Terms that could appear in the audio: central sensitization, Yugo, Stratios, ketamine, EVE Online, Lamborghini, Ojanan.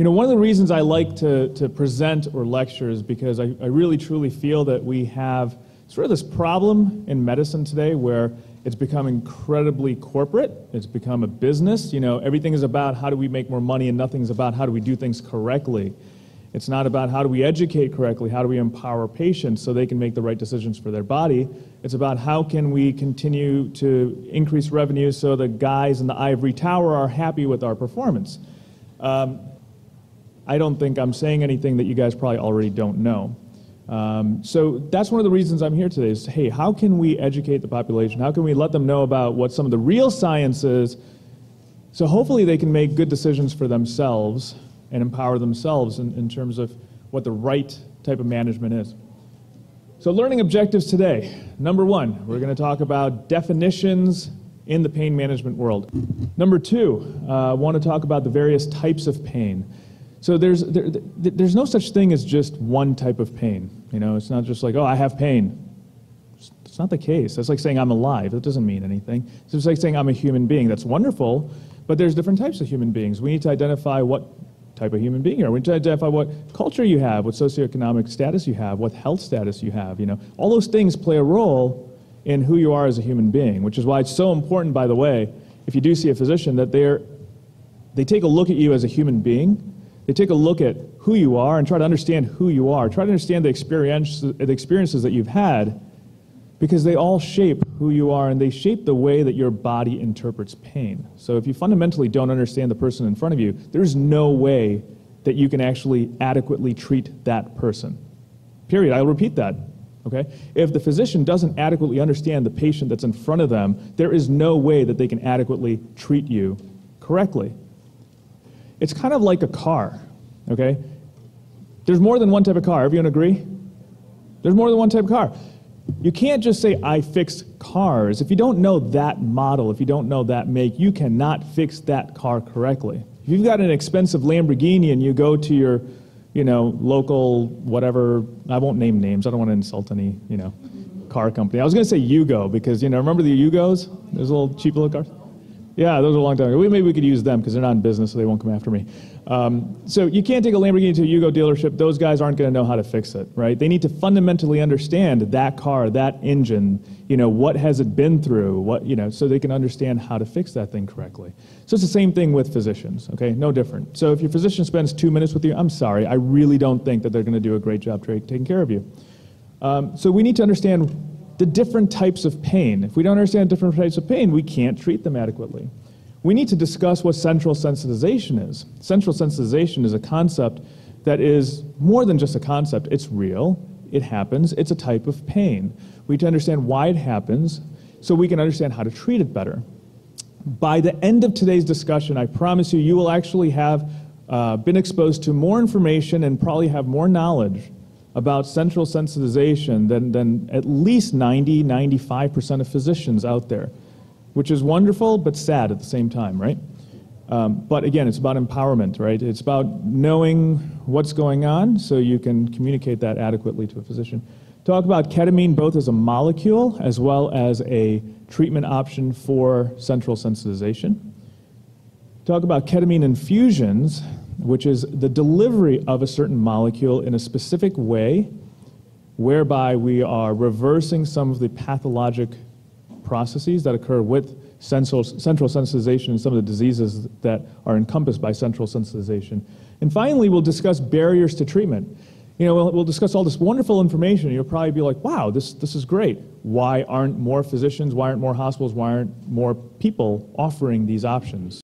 You know, one of the reasons I like to present or lecture is because I really truly feel that we have sort of this problem in medicine today where it's become incredibly corporate. It's become a business. You know, everything is about how do we make more money and nothing's about how do we do things correctly. It's not about how do we educate correctly, how do we empower patients so they can make the right decisions for their body. It's about how can we continue to increase revenue so the guys in the ivory tower are happy with our performance. I don't think I'm saying anything that you guys probably already don't know. So that's one of the reasons I'm here today is, hey, how can we educate the population? How can we let them know about what some of the real science is so hopefully they can make good decisions for themselves and empower themselves in terms of what the right type of management is. So learning objectives today. Number one, we're going to talk about definitions in the pain management world. Number two, I want to talk about the various types of pain. So there's no such thing as just one type of pain. You know, it's not just like, oh, I have pain. It's not the case. That's like saying I'm alive. That doesn't mean anything. It's just like saying I'm a human being. That's wonderful, but there's different types of human beings. We need to identify what type of human being you are. We need to identify what culture you have, what socioeconomic status you have, what health status you have, you know. All those things play a role in who you are as a human being, which is why it's so important, by the way, if you do see a physician, that they take a look at you as a human being. They take a look at who you are and try to understand who you are. Try to understand the experiences that you've had, because they all shape who you are and they shape the way that your body interprets pain. So if you fundamentally don't understand the person in front of you, there's no way that you can actually adequately treat that person. Period. I'll repeat that. Okay? If the physician doesn't adequately understand the patient that's in front of them, there is no way that they can adequately treat you correctly. It's kind of like a car. Okay? There's more than one type of car. Everyone agree? There's more than one type of car. You can't just say, I fix cars. If you don't know that model, if you don't know that make, you cannot fix that car correctly. If you've got an expensive Lamborghini and you go to your, you know, local whatever, I won't name names, I don't want to insult any, you know, car company. I was going to say Yugo because, you know, remember the Yugos? Those little cheap little cars? Yeah, those are a long time ago. Maybe we could use them because they're not in business, so they won't come after me. So you can't take a Lamborghini to a Yugo dealership. Those guys aren't going to know how to fix it, right? They need to fundamentally understand that car, that engine, you know, what has it been through, what, you know, so they can understand how to fix that thing correctly. So it's the same thing with physicians, okay? No different. So if your physician spends 2 minutes with you, I'm sorry, I really don't think that they're going to do a great job taking care of you. So we need to understand the different types of pain. If we don't understand different types of pain, we can't treat them adequately. We need to discuss what central sensitization is. Central sensitization is a concept that is more than just a concept. It's real, it happens, it's a type of pain. We need to understand why it happens so we can understand how to treat it better. By the end of today's discussion, I promise you, you will actually have been exposed to more information and probably have more knowledge about central sensitization than at least 90, 95% of physicians out there, which is wonderful but sad at the same time, right? But again, it's about empowerment, right? It's about knowing what's going on so you can communicate that adequately to a physician. Talk about ketamine both as a molecule as well as a treatment option for central sensitization. Talk about ketamine infusions, which is the delivery of a certain molecule in a specific way whereby we are reversing some of the pathologic processes that occur with central sensitization and some of the diseases that are encompassed by central sensitization. And finally, we'll discuss barriers to treatment. You know, we'll discuss all this wonderful information and you'll probably be like, wow, this is great. Why aren't more physicians, why aren't more hospitals, why aren't more people offering these options?